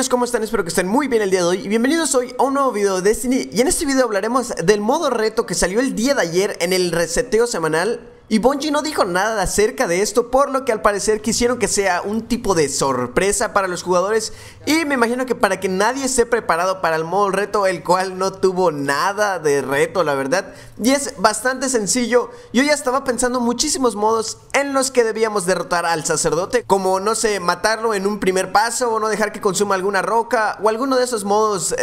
Guerreros, ¿cómo están? Espero que estén muy bien el día de hoy y bienvenidos hoy a un nuevo video de Destiny. Y en este video hablaremos del modo reto que salió el día de ayer en el reseteo semanal. Y Bungie no dijo nada acerca de esto, por lo que al parecer quisieron que sea un tipo de sorpresa para los jugadores. Y me imagino que para que nadie esté preparado para el modo reto, el cual no tuvo nada de reto, la verdad. Y es bastante sencillo. Yo ya estaba pensando muchísimos modos en los que debíamos derrotar al sacerdote, como, no sé, matarlo en un primer paso, o no dejar que consuma alguna roca, o alguno de esos modos,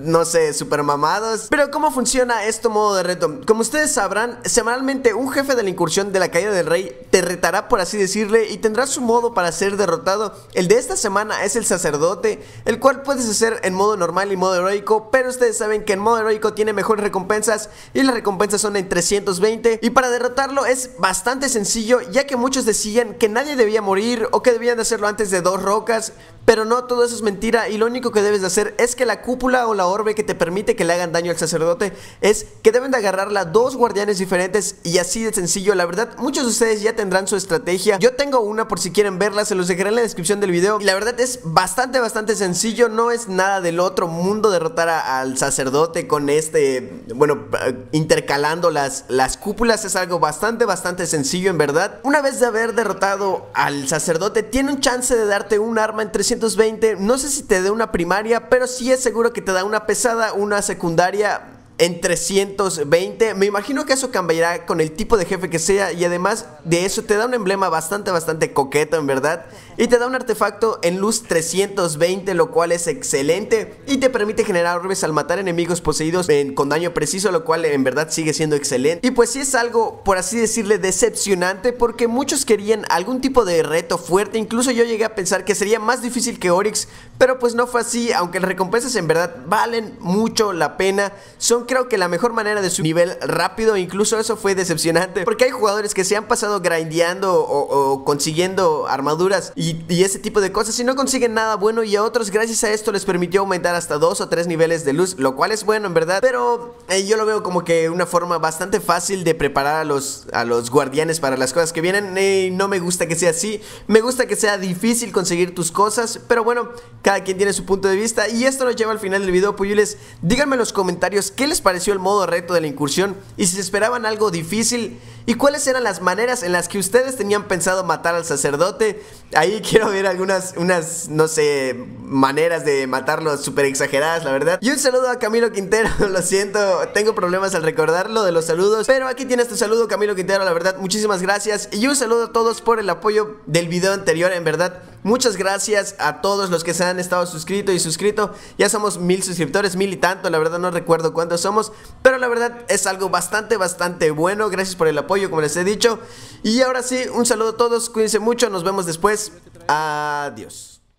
no sé, super mamados. Pero ¿cómo funciona este modo de reto? Como ustedes sabrán, semanalmente un jefe del Incursión de la Caida del Rey te retará, por así decirle, y tendrás su modo para ser derrotado. El de esta semana es el sacerdote, el cual puedes hacer en modo normal y modo heroico, pero ustedes saben que en modo heroico tiene mejores recompensas y las recompensas son en 320. Y para derrotarlo es bastante sencillo, ya que muchos decían que nadie debía morir o que debían de hacerlo antes de 2 rocas, pero no, todo eso es mentira y lo único que debes de hacer es que la cúpula o la orbe que te permite que le hagan daño al sacerdote es que deben de agarrarla 2 guardianes diferentes, y así de sencillo. La verdad, muchos de ustedes ya tendrán su estrategia. Yo tengo una por si quieren verla, se los dejaré en la descripción del video. Y la verdad es bastante sencillo, no es nada del otro mundo derrotar al sacerdote con este, bueno, intercalando las cúpulas. Es algo bastante sencillo, en verdad. Una vez de haber derrotado al sacerdote, tiene un chance de darte un arma en 320. No sé si te dé una primaria, pero sí es seguro que te da una pesada, una secundaria en 320, me imagino que eso cambiará con el tipo de jefe que sea. Y además de eso te da un emblema bastante coqueto, en verdad. Y te da un artefacto en luz 320, lo cual es excelente. Y te permite generar orbes al matar enemigos poseídos con daño preciso, lo cual en verdad sigue siendo excelente. Y pues sí es algo, por así decirle, decepcionante, porque muchos querían algún tipo de reto fuerte. Incluso yo llegué a pensar que sería más difícil que Oryx, pero pues no fue así. Aunque las recompensas en verdad valen mucho la pena, son creo que la mejor manera de subir nivel rápido. Incluso eso fue decepcionante, porque hay jugadores que se han pasado grindeando o consiguiendo armaduras y ese tipo de cosas, y no consiguen nada bueno. Y a otros, gracias a esto, les permitió aumentar hasta 2 o 3 niveles de luz, lo cual es bueno, en verdad. Pero yo lo veo como que una forma bastante fácil de preparar a los guardianes para las cosas que vienen. No me gusta que sea así, me gusta que sea difícil conseguir tus cosas. Pero bueno, cada quien tiene su punto de vista, y esto nos lleva al final del video. Puyules, díganme en los comentarios qué les pareció el modo reto de la incursión, y si se esperaban algo difícil, y cuáles eran las maneras en las que ustedes tenían pensado matar al sacerdote. Ahí quiero ver algunas, no sé, maneras de matarlo súper exageradas, la verdad. Y un saludo a Camilo Quintero, lo siento, tengo problemas al recordarlo de los saludos, pero aquí tienes tu saludo, Camilo Quintero, la verdad, muchísimas gracias. Y un saludo a todos por el apoyo del video anterior, en verdad, muchas gracias a todos los que se han estado suscrito. Ya somos 1000 suscriptores, 1000 y tanto, la verdad no recuerdo cuántos somos, pero la verdad es algo bastante bueno. Gracias por el apoyo, como les he dicho. Y ahora sí, un saludo a todos, cuídense mucho, nos vemos después, adiós.